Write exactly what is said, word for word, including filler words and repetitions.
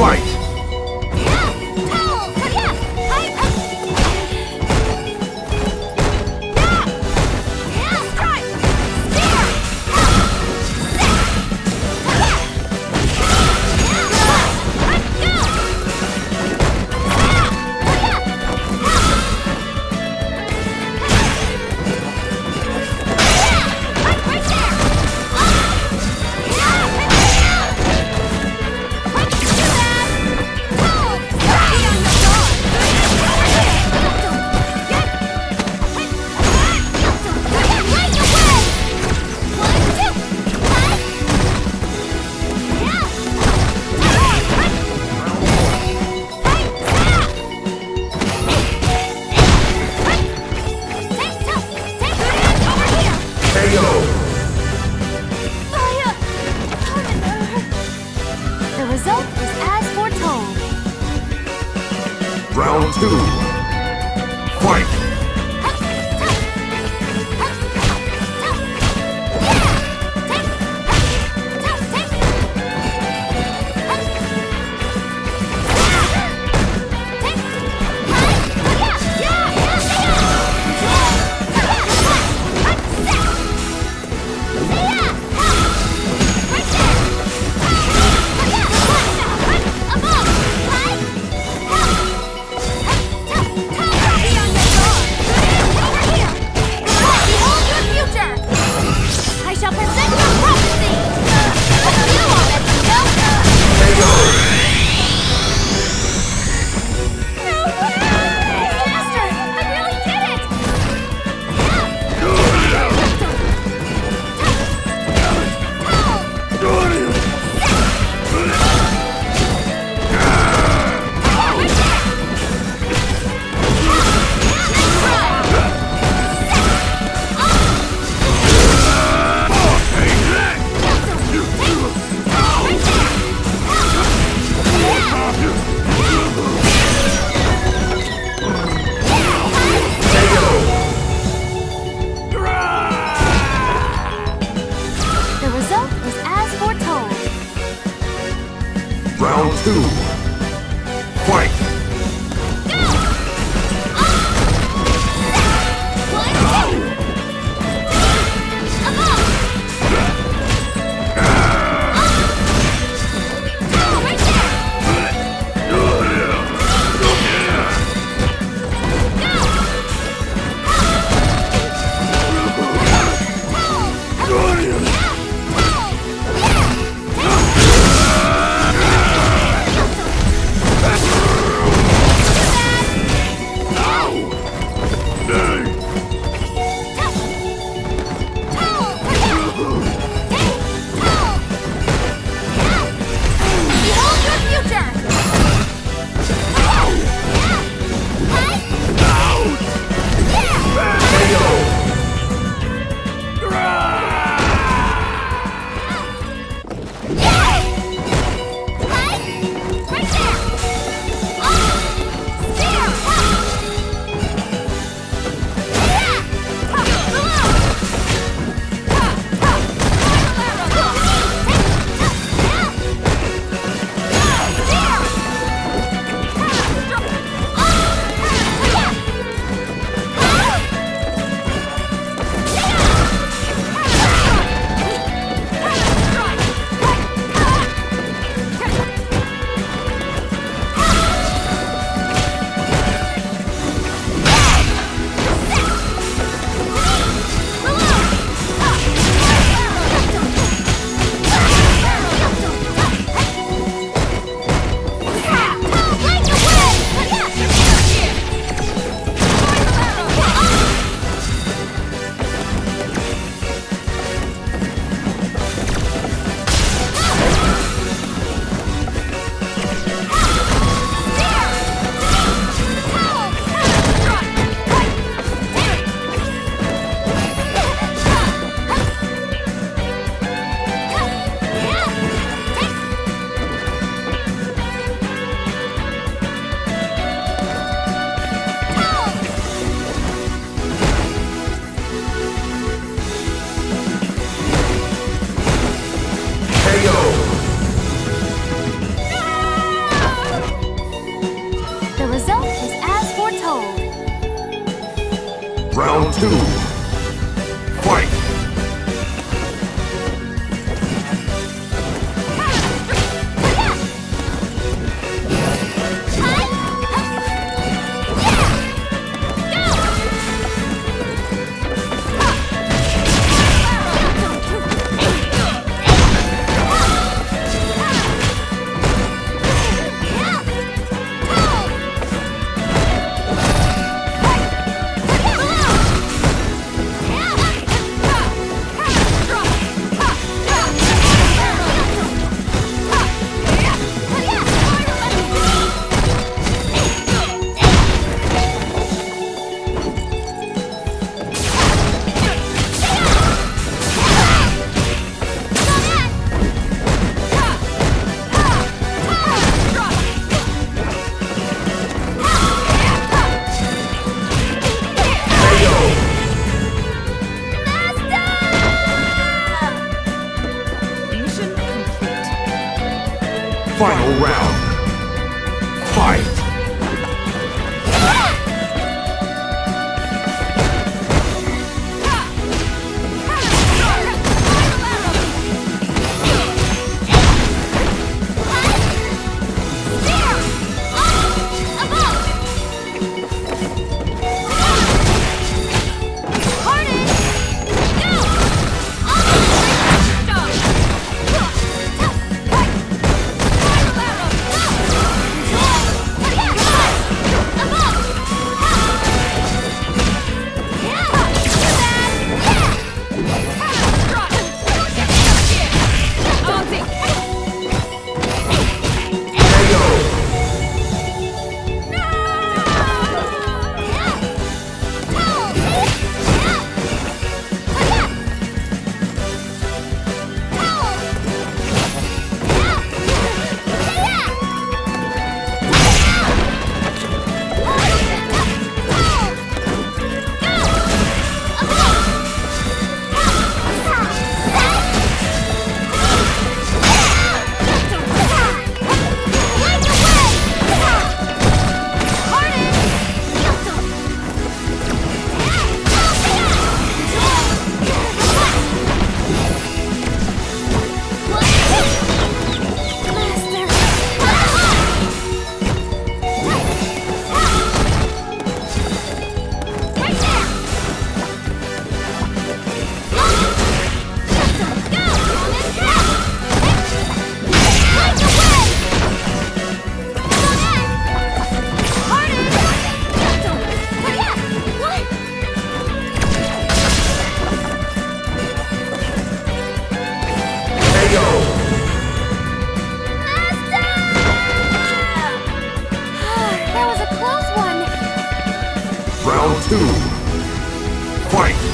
fight! Round two. Fight! Round two. Fight! Round two. Fight! Final round. Fight! That was a close one. Round two. Fight!